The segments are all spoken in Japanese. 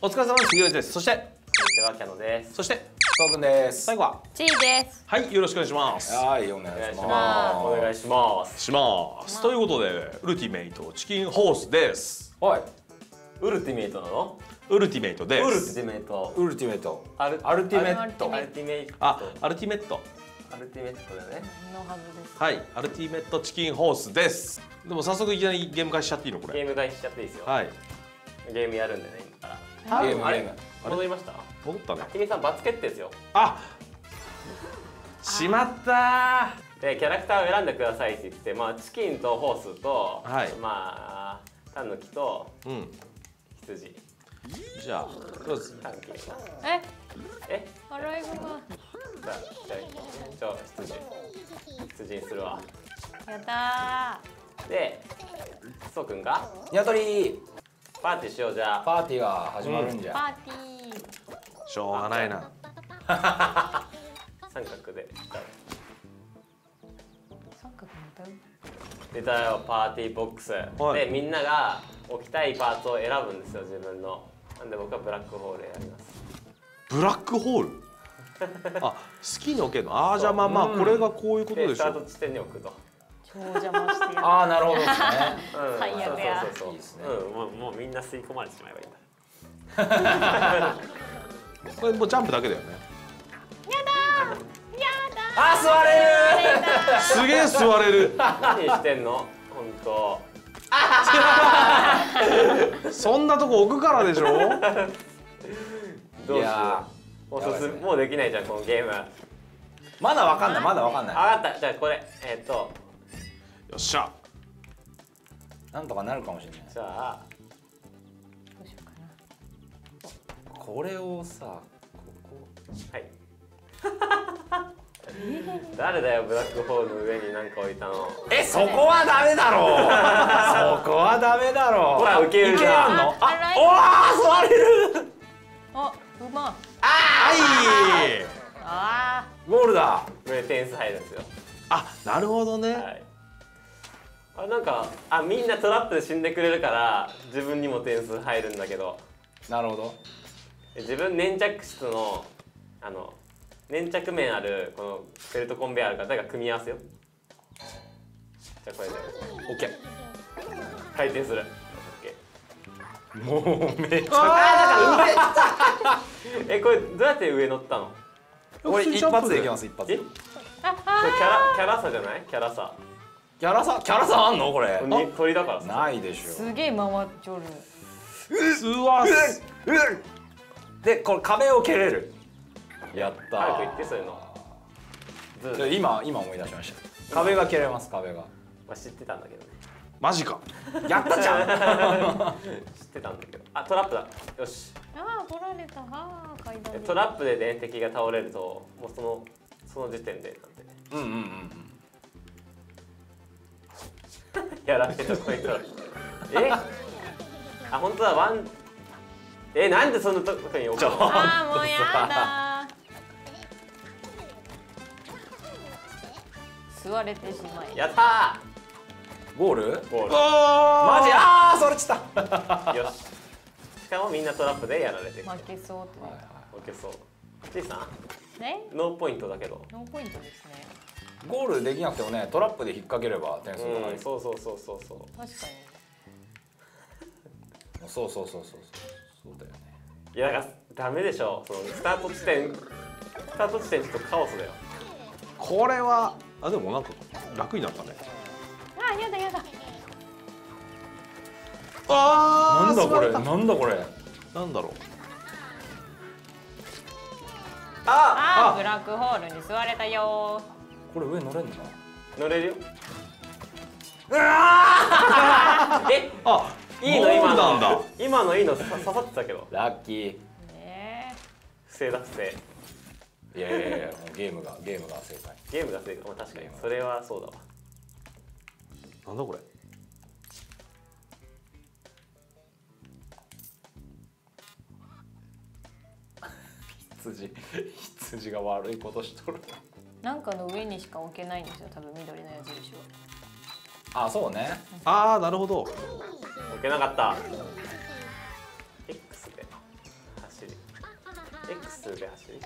お疲れ様です。杉浦です。そしてキャノです。そしてそうくんです。最後はちーです。はい、よろしくお願いします。はい、お願いします。お願いします。ということでウルティメイトチキンホースです。はい。ウルティメイトなの？ウルティメイトです。ウルティメイト。ウルティメイト。アルティメット。アルティメットだね。のはずです。はい、アルティメットチキンホースです。でも早速いきなりゲーム開始しちゃっていいのこれ？ゲーム開始しちゃっていいですよ。はい。ゲームやるんでね今から。ゲームあれ戻りました。戻ったね。ひげさん罰決定ですよ。あ、しまったー。でキャラクターを選んでくださいって言って、まあチキンとホースと、まあタヌキと羊。じゃあどうぞ。え？笑い声が。じゃあ羊にするわ。やったー。で、そうくんがニワトリ。パーティーしようじゃあ。パーティーが始まるんじゃ。パーティー。しょうがないな。三角で。三角出たよ。出たよパーティーボックス。でみんなが置きたいパーツを選ぶんですよ自分の。なんで僕はブラックホールやります。ブラックホール。あ、好きに置けるの。ああじゃあまあこれがこういうことでしょ。スタート地点に置くと。お邪魔してやる。ああなるほどですね。最悪や。いいですね。もうみんな吸い込まれてしまえばいいんだ。これもうジャンプだけだよね。やだ。あ座れる。すげえ座れる。何してんの？本当。そんなとこ置くからでしょ。どうしよう。もうできないじゃんこのゲーム。まだわかんない。分かった。じゃあこれよっしゃ。なんとかなるかもしれない。じゃあどうしようかな。これをさ、ここはい。誰だよブラックホールの上に何か置いたの。そこはダメだろう。そこはダメだろう。ほら受けるじゃん。あ、おお座れる。あ、うま。はい。ああ。ゴールだ。これ点数入るんですよ。あ、なるほどね。はい。なんかみんなトラップで死んでくれるから自分にも点数入るんだけど。なるほど。自分粘着質の粘着面あるこのベルトコンベヤーあるから組み合わせよ。じゃあこれで OK 回転する。 OK もうめっちゃこれどうやって上乗ったの？これ一発でいきます。一発。キャラ差じゃない？キャラさあんのこれ？鳥だからないでしょ。すげえ回っちょる。うわす。でこれ壁を蹴れる。やったー。早く言ってそういうの。今思い出しました。壁が蹴れます。壁が。ま知ってたんだけどね。マジか。やったじゃん。知ってたんだけど。あトラップだ。よし。ああ取られた。ああ階段。トラップでね敵が倒れるともうその時点でなんで。うん。やらせたこいつら。あ、本当だワン。なんでそんなとこに置くの？ああもうやだ。座れてしまい。やったー。ゴール。マジそれちった。よし。しかもみんなトラップでやられてる。負けそうって。負けそう。ちいさん。ノーポイントだけど。ノーポイントですね。ゴールできなくてもね、トラップで引っ掛ければ点数が入る。そう。確かに。そうだよね。いやだからダメでしょ。そのスタート地点ちょっとカオスだよ。これはでもなんか楽になったね。あやだ。ああなんだこれなんだろう。ブラックホールに座れたよー。これ上乗れんの？乗れるよ。うわー！いいの今のいいの刺さってたけど。ラッキー。不正だ不正。いやもうゲームが正解。ゲームが正解。確かにそれはそうだわ。なんだこれ。羊が悪いことしとる。なんかの上にしか置けないんですよ。多分緑の矢印は。あ、そうね。なるほど。置けなかった。X で。つべ走り。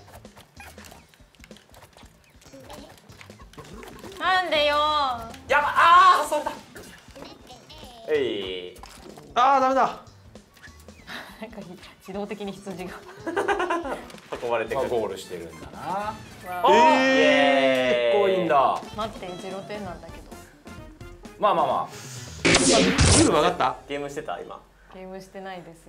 なんでよー。やば、ああ、それだ。えい。ああ、ダメだ。なんか自動的に羊が運ばれてくる。ゴールしてるんだな。結構いいんだ。待って、0点なんだけど。まあまあまあ。すぐ分かった。ゲームしてた今。ゲームしてないです。